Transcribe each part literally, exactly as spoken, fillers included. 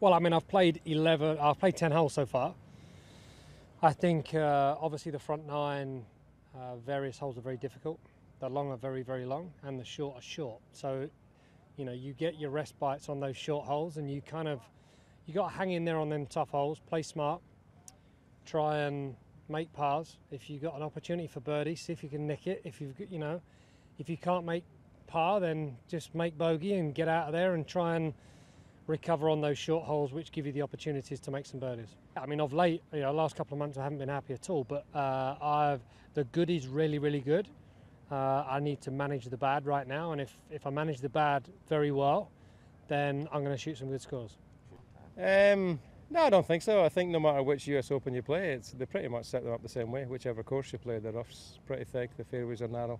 Well, I mean, I've played eleven, I've played ten holes so far. I think uh, obviously the front nine, uh, various holes are very difficult. The long are very, very long, and the short are short. So, you know, you get your rest bites on those short holes, and you kind of, you got to hang in there on them tough holes, play smart, try and make pars. If you've got an opportunity for birdie, see if you can nick it. If you've, you know, if you can't make par, then just make bogey and get out of there and try and recover on those short holes, which give you the opportunities to make some birdies. I mean, of late, you know, last couple of months I haven't been happy at all, but uh, I've the good is really, really good. Uh, I need to manage the bad right now, and if, if I manage the bad very well, then I'm going to shoot some good scores. Um, no, I don't think so. I think no matter which U S Open you play, it's, they pretty much set them up the same way. Whichever course you play, the rough's pretty thick, the fairways are narrow.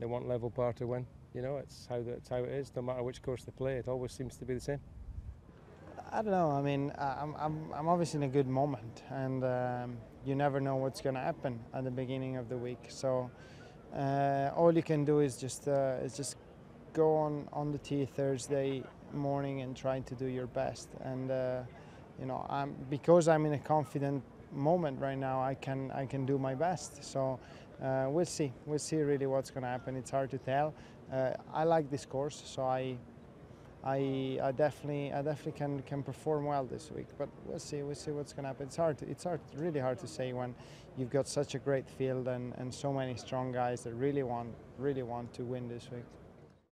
They want level par to win. You know, it's how, that's how it is. No matter which course they play, it always seems to be the same. I don't know. I mean, I'm, I'm, I'm obviously in a good moment, and um, you never know what's going to happen at the beginning of the week. So uh, all you can do is just uh, is just go on, on the tee Thursday morning and try to do your best. And uh, you know, I'm, because I'm in a confident moment right now, I can I can do my best. So. Uh, we'll see. We'll see really what's going to happen. It's hard to tell. Uh, I like this course, so I, I, I definitely, I definitely can can perform well this week. But we'll see. We'll see what's going to happen. It's hard. It's hard. Really hard to say when you've got such a great field and and so many strong guys that really want, really want to win this week.